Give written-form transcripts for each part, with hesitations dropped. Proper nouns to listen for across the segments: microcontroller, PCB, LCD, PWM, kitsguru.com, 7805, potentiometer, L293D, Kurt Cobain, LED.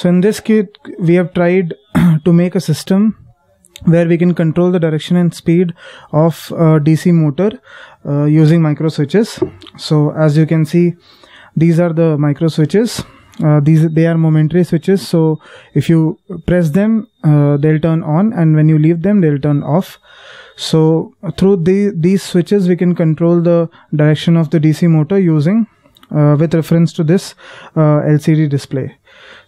So in this kit, we have tried to make a system where we can control the direction and speed of DC motor using micro switches. So as you can see, these are the micro switches. They are momentary switches, so if you press them they'll turn on, and when you leave them they'll turn off. So through these switches we can control the direction of the DC motor using with reference to this LCD display.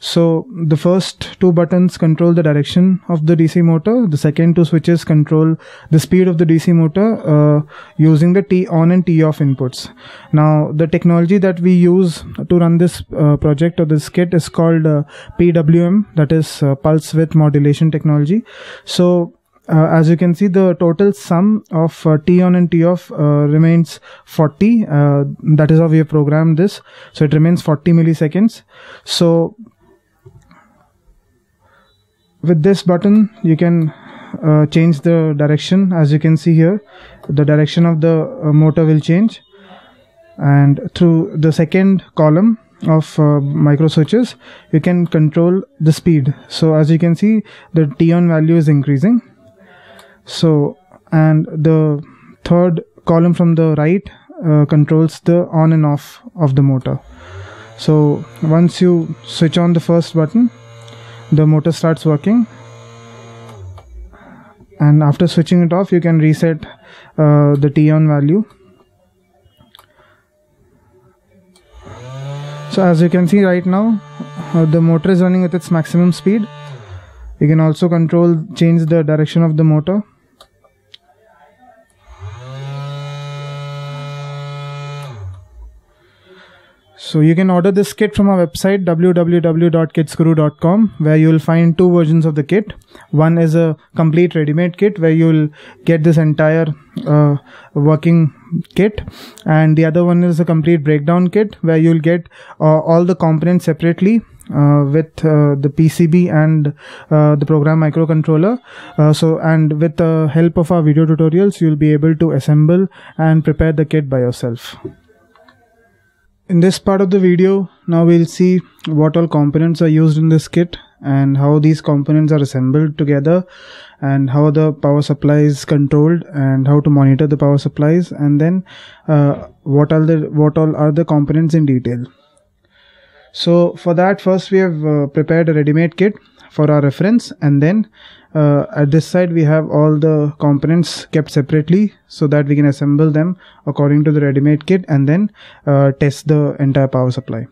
So the first two buttons control the direction of the DC motor. The second two switches control the speed of the DC motor using the T on and T off inputs. Now the technology that we use to run this project or this kit is called PWM, that is pulse width modulation technology. So as you can see, the total sum of T on and T off remains 40. That is how we have programmed this. So it remains 40 milliseconds. So with this button, you can change the direction. As you can see here, the direction of the motor will change. And through the second column of micro switches, you can control the speed. So as you can see, the T on value is increasing. So, and the third column from the right controls the on and off of the motor. So once you switch on the first button, the motor starts working, and after switching it off you can reset the T on value. So as you can see right now, the motor is running at its maximum speed. You can also change the direction of the motor. So you can order this kit from our website www.kitsguru.com, where you will find two versions of the kit. One is a complete ready-made kit where you will get this entire working kit, and the other one is a complete breakdown kit where you will get all the components separately with the PCB and the program microcontroller. And with the help of our video tutorials, you will be able to assemble and prepare the kit by yourself. In this part of the video, now we'll see what all components are used in this kit and how these components are assembled together, and how the power supply is controlled and how to monitor the power supplies, and then what all are the components in detail. So for that, first we have prepared a ready-made kit for our reference, and then at this side we have all the components kept separately so that we can assemble them according to the ready-made kit and then test the entire power supply.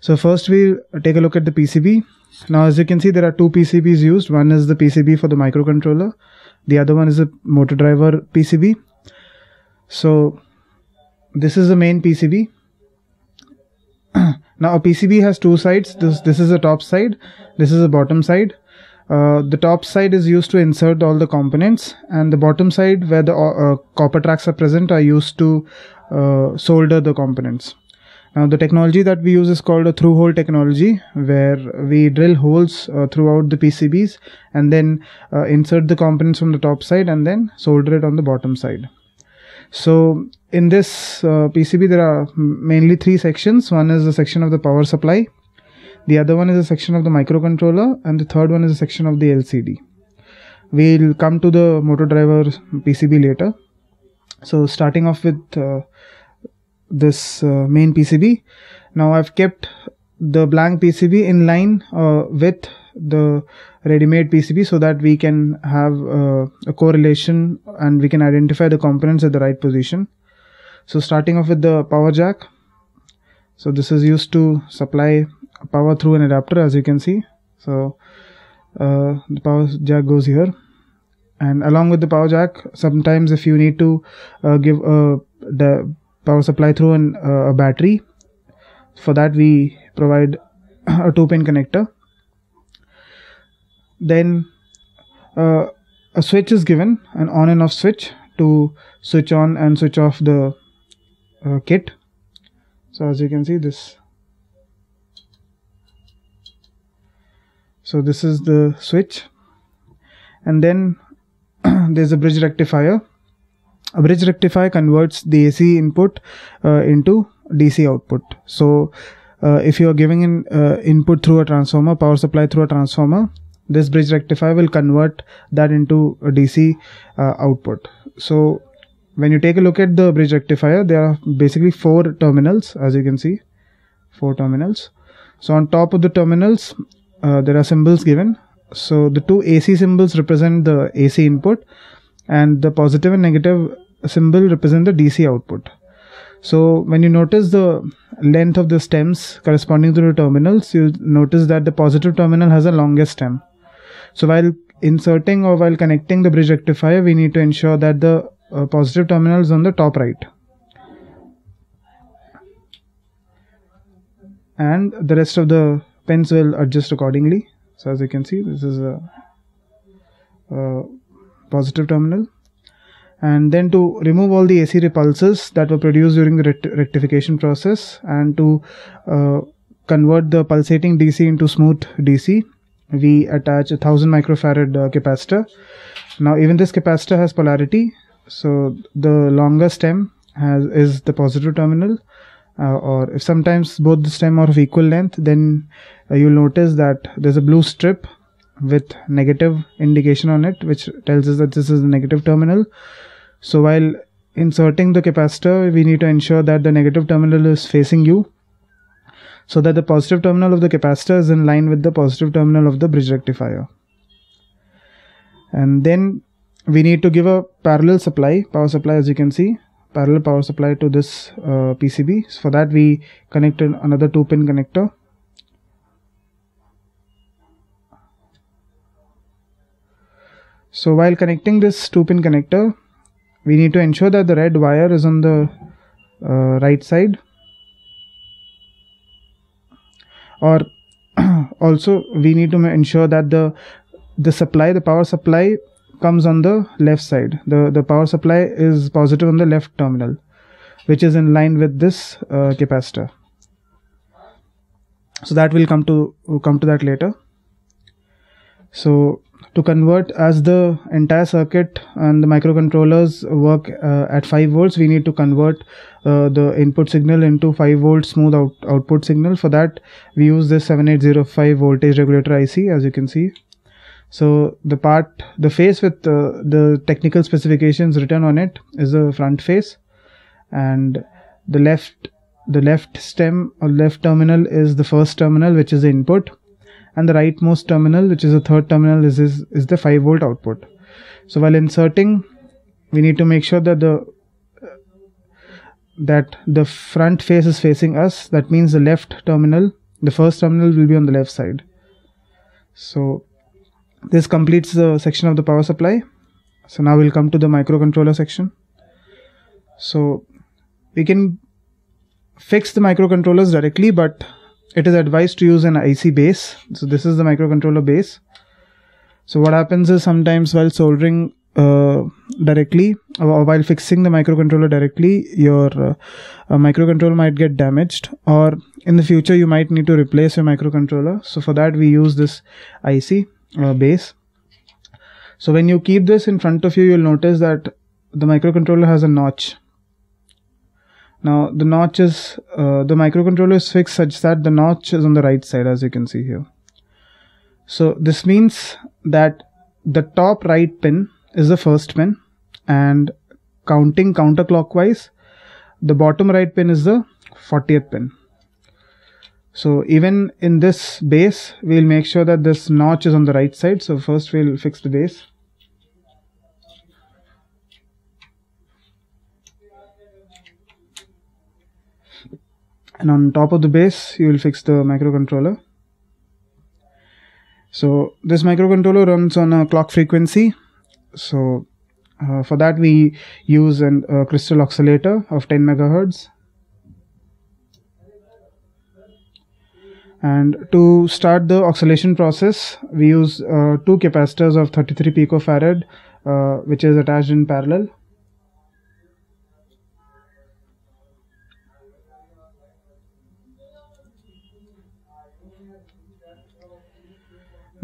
So first we'll take a look at the PCB. Now as you can see, there are two PCBs used. One is the PCB for the microcontroller, the other one is the motor driver PCB. So this is the main PCB. Now a PCB has two sides. This is the top side, this is the bottom side. The top side is used to insert all the components, and the bottom side, where the copper tracks are present, are used to solder the components. Now the technology that we use is called a through hole technology, where we drill holes throughout the PCBs and then insert the components from the top side and then solder it on the bottom side. So in this PCB there are mainly three sections. One is the section of the power supply, the other one is a section of the microcontroller, and the third one is a section of the LCD. We'll come to the motor driver PCB later. So starting off with this main PCB. Now I've kept the blank PCB in line with the ready-made PCB so that we can have a correlation and we can identify the components at the right position. So starting off with the power jack. So this is used to supply power through an adapter, as you can see. So the power jack goes here, and along with the power jack, sometimes if you need to give the power supply through a battery, for that we provide a 2-pin connector. Then a switch is given, an on and off switch, to switch on and switch off the kit. So as you can see this. So this is the switch, and then there's a bridge rectifier. A bridge rectifier converts the AC input into DC output. So if you are giving an input through a transformer, power supply through a transformer, this bridge rectifier will convert that into a DC output. So when you take a look at the bridge rectifier, there are basically four terminals, as you can see, four terminals. So on top of the terminals, there are symbols given. So the two AC symbols represent the AC input, and the positive and negative symbol represent the DC output. So when you notice the length of the stems corresponding to the terminals, you notice that the positive terminal has the longest stem. So while inserting or while connecting the bridge rectifier, we need to ensure that the positive terminal is on the top right, and the rest of the pins will adjust accordingly. So as you can see, this is a positive terminal. And then to remove all the AC repulses that were produced during the rectification process, and to convert the pulsating DC into smooth DC, we attach a 1000 microfarad capacitor. Now even this capacitor has polarity, so the longer stem is the positive terminal, or if sometimes both the stem are of equal length, then you'll notice that there's a blue strip with negative indication on it, which tells us that this is the negative terminal. So while inserting the capacitor, we need to ensure that the negative terminal is facing you, so that the positive terminal of the capacitor is in line with the positive terminal of the bridge rectifier. And then we need to give a parallel supply, power supply, as you can see, parallel power supply to this PCB. So for that, we connected another 2-pin connector. So while connecting this 2-pin connector, we need to ensure that the red wire is on the right side, or also we need to ensure that the power supply comes on the left side. The power supply is positive on the left terminal, which is in line with this capacitor. So that will come to that later. So to convert, as the entire circuit and the microcontrollers work at 5 volts, we need to convert the input signal into 5 volt smooth output signal. For that, we use this 7805 voltage regulator IC, as you can see. So the face with the technical specifications written on it is the front face, and the left stem or left terminal is the first terminal, which is the input, and the rightmost terminal, which is the third terminal, is the 5 volt output. So while inserting, we need to make sure that the front face is facing us. That means the left terminal, the first terminal, will be on the left side. So this completes the section of the power supply. So now we'll come to the microcontroller section. So we can fix the microcontrollers directly, but it is advised to use an IC base. So this is the microcontroller base. So what happens is, sometimes while soldering directly, or while fixing the microcontroller directly, your microcontroller might get damaged, or in the future you might need to replace your microcontroller. So for that, we use this IC base. So when you keep this in front of you, you'll notice that the microcontroller has a notch. Now the notch is, the microcontroller is fixed such that the notch is on the right side, as you can see here. So this means that the top right pin is the first pin, and counting counterclockwise, the bottom right pin is the 40th pin. So even in this base, we'll make sure that this notch is on the right side. So first we'll fix the base. And on top of the base, you will fix the microcontroller. So this microcontroller runs on a clock frequency. So for that, we use a crystal oscillator of 10 megahertz. And to start the oscillation process, we use 2 capacitors of 33 picofarad, which is attached in parallel.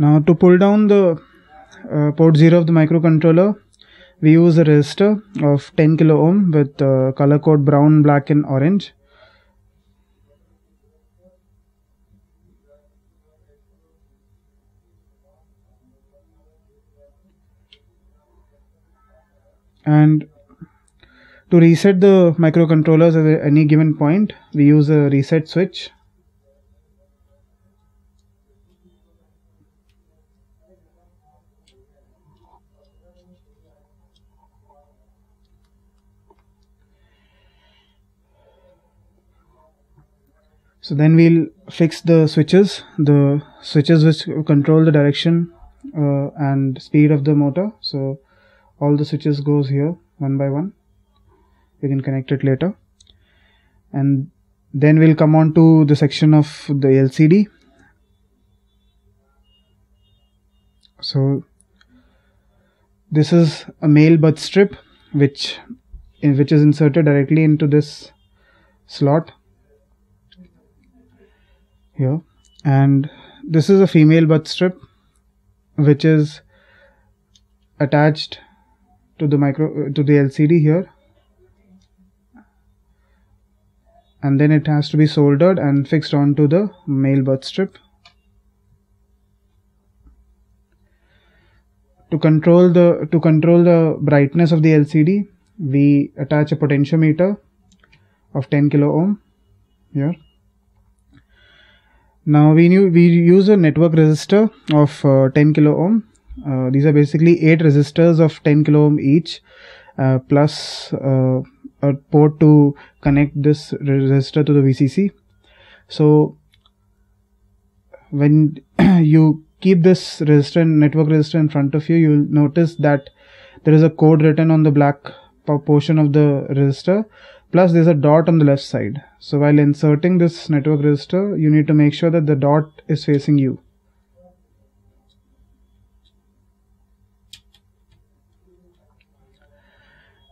Now to pull down the port 0 of the microcontroller, we use a resistor of 10 kilo ohm with color code brown, black and orange. And to reset the microcontrollers at any given point, we use a reset switch. So then we'll fix the switches which control the direction and speed of the motor. So all the switches goes here one by one. We can connect it later. And then we'll come on to the section of the LCD. So this is a male bus strip which is inserted directly into this slot here, and this is a female bus strip which is attached to the LCD here, and then it has to be soldered and fixed onto the male bus strip. To control the brightness of the LCD, we attach a potentiometer of 10 kilo ohm here. Now we use a network resistor of 10 kilo ohm. These are basically 8 resistors of 10 kilo ohm each, plus a port to connect this resistor to the VCC. So when you keep this network resistor in front of you, you'll notice that there is a code written on the black portion of the resistor. Plus there's a dot on the left side. So while inserting this network resistor, you need to make sure that the dot is facing you.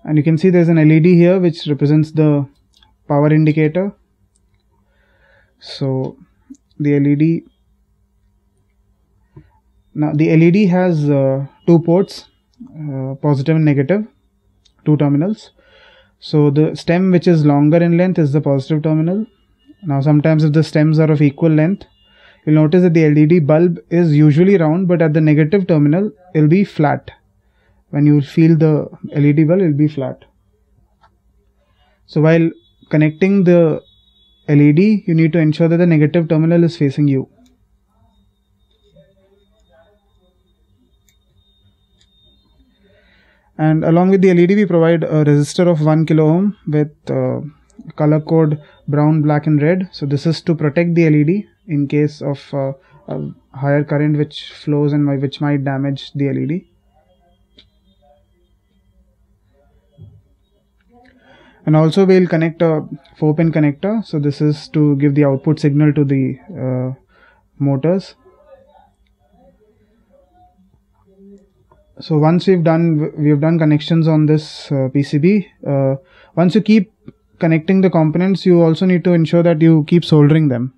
And you can see there's an LED here which represents the power indicator. So the LED, now the LED has two ports, positive and negative, two terminals. So the stem which is longer in length is the positive terminal. Now sometimes if the stems are of equal length, you'll notice that the LED bulb is usually round, but at the negative terminal it'll be flat. When you feel the LED bulb, it'll be flat. So while connecting the LED, you need to ensure that the negative terminal is facing you. And along with the LED, we provide a resistor of 1 kilo ohm with color code brown, black and red. So this is to protect the LED in case of a higher current which flows and which might damage the LED. And also we'll connect a 4-pin connector. So this is to give the output signal to the motors. So once we've done connections on this PCB, once you keep connecting the components, you also need to ensure that you keep soldering them,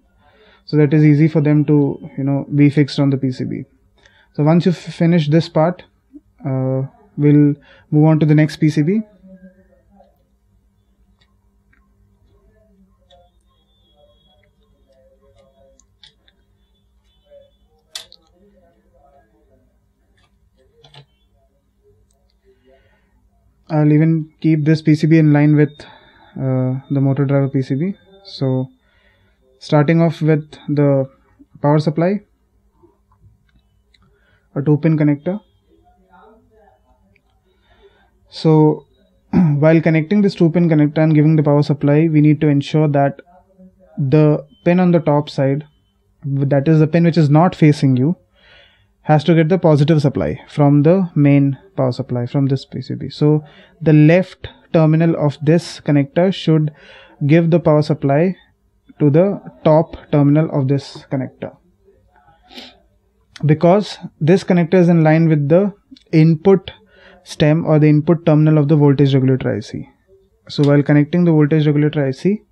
so that is easy for them to, you know, be fixed on the PCB. So once you finish this part, we'll move on to the next PCB. I'll even keep this PCB in line with the motor driver PCB. So starting off with the power supply, a 2-pin connector. So while connecting this 2-pin connector and giving the power supply, we need to ensure that the pin on the top side, that is the pin which is not facing you, has to get the positive supply from the main power supply from this PCB. So the left terminal of this connector should give the power supply to the top terminal of this connector, because this connector is in line with the input stem or the input terminal of the voltage regulator IC. So while connecting the voltage regulator IC,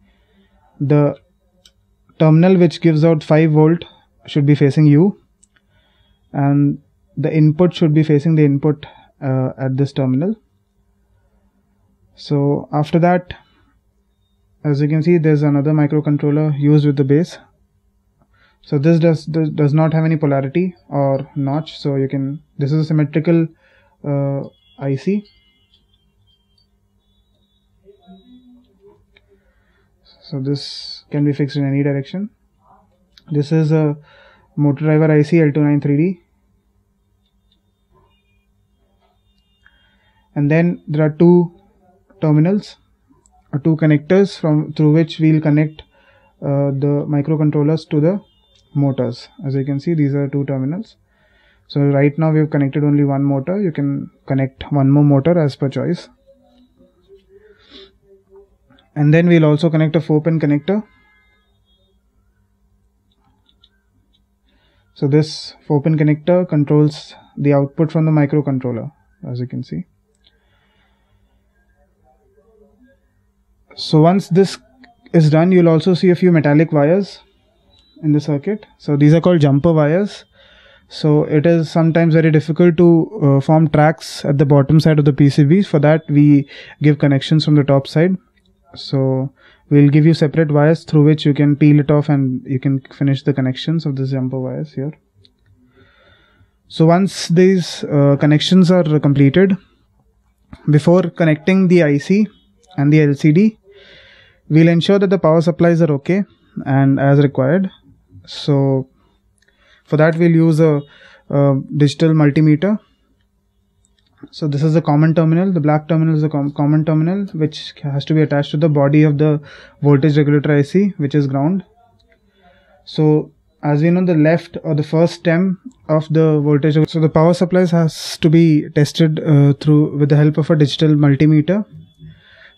the terminal which gives out 5 volt should be facing you, and the input should be facing the input at this terminal. So after that, as you can see, there's another microcontroller used with the base. So this does not have any polarity or notch, so you can, this is a symmetrical IC. So this can be fixed in any direction. This is a motor driver IC L293D. And then there are two terminals or two connectors through which we will connect the microcontrollers to the motors. As you can see, these are two terminals. So right now we have connected only one motor. You can connect one more motor as per choice. And then we'll also connect a 4-pin connector. So this 4-pin connector controls the output from the microcontroller, as you can see. So once this is done, you'll also see a few metallic wires in the circuit. So these are called jumper wires. So it is sometimes very difficult to form tracks at the bottom side of the PCB. For that, we give connections from the top side. So we'll give you separate wires through which you can peel it off and you can finish the connections of these jumper wires here. So once these connections are completed, before connecting the IC and the LCD, we'll ensure that the power supplies are okay and as required. So for that we'll use a digital multimeter. So this is the common terminal. The black terminal is the common terminal, which has to be attached to the body of the voltage regulator IC, which is ground. So as we know, the left or the first stem of the voltage, so the power supplies has to be tested with the help of a digital multimeter.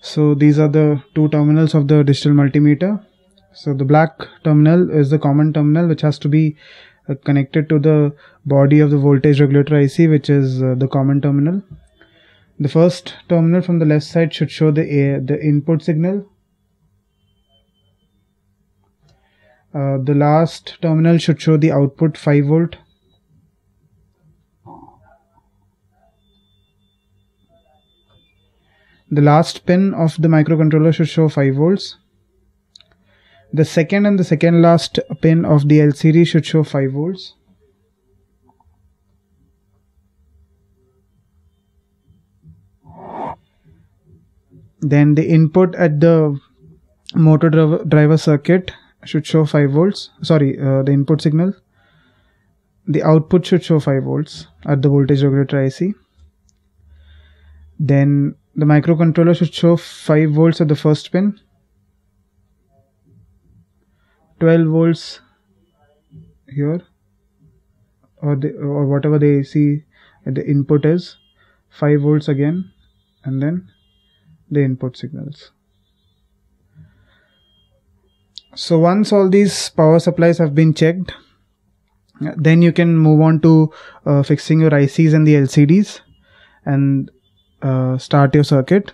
So these are the two terminals of the digital multimeter. So the black terminal is the common terminal, which has to be connected to the body of the voltage regulator IC, which is the common terminal. The first terminal from the left side should show the input signal. The last terminal should show the output 5V. The last pin of the microcontroller should show 5V. The second and the second last pin of the LCD should show 5V. Then the input at the motor driver circuit should show 5V. Sorry, the input signal. The output should show 5V at the voltage regulator IC. Then the microcontroller should show 5V at the first pin, 12V here, or whatever the AC the input is, 5V again, and then the input signals. So once all these power supplies have been checked, then you can move on to fixing your ICs and the LCDs and start your circuit.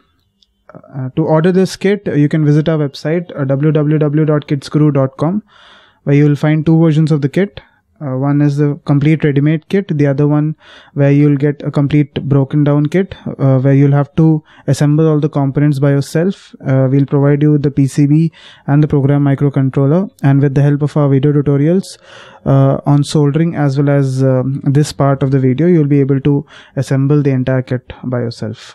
To order this kit, you can visit our website www.kitsguru.com, where you will find two versions of the kit. One is the complete ready-made kit, the other one where you will get a complete broken down kit, where you will have to assemble all the components by yourself. We will provide you with the PCB and the program microcontroller, and with the help of our video tutorials on soldering as well as this part of the video, you will be able to assemble the entire kit by yourself.